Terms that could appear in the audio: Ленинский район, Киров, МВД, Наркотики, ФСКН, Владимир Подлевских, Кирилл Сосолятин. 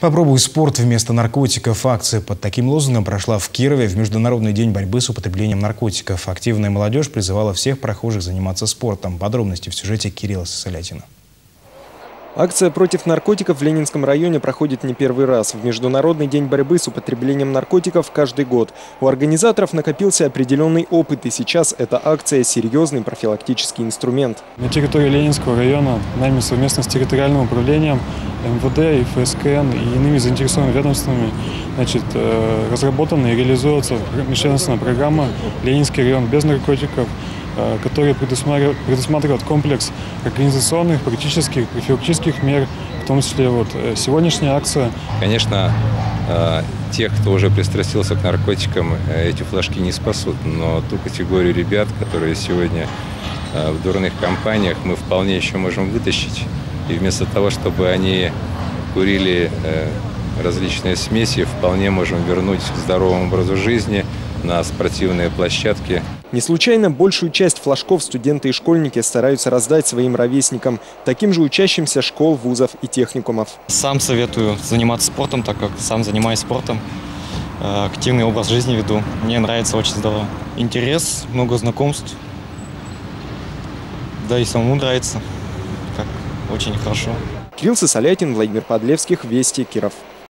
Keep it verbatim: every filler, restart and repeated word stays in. Попробуй спорт вместо наркотиков. Акция под таким лозунгом прошла в Кирове в Международный день борьбы с употреблением наркотиков. Активная молодежь призывала всех прохожих заниматься спортом. Подробности в сюжете Кирилла Сосолятина. Акция против наркотиков в Ленинском районе проходит не первый раз. В Международный день борьбы с употреблением наркотиков каждый год. У организаторов накопился определенный опыт, и сейчас эта акция – серьезный профилактический инструмент. На территории Ленинского района нами совместно с территориальным управлением эм вэ дэ и эф эс ка эн и иными заинтересованными ведомствами значит, разработана и реализуется межведомственная программа «Ленинский район без наркотиков», которые предусматривают комплекс организационных, практических, профилактических мер, в том числе вот сегодняшняя акция. Конечно, тех, кто уже пристрастился к наркотикам, эти флажки не спасут, но ту категорию ребят, которые сегодня в дурных компаниях, мы вполне еще можем вытащить. И вместо того, чтобы они курили различные смеси, вполне можем вернуть к здоровому образу жизни на спортивные площадки. Не случайно большую часть флажков студенты и школьники стараются раздать своим ровесникам, таким же учащимся школ, вузов и техникумов. Сам советую заниматься спортом, так как сам занимаюсь спортом, активный образ жизни веду. Мне нравится очень здорово. Интерес, много знакомств, да и самому нравится, как очень хорошо. Кирилл Сосолятин, Владимир Подлевских, Вести, Киров.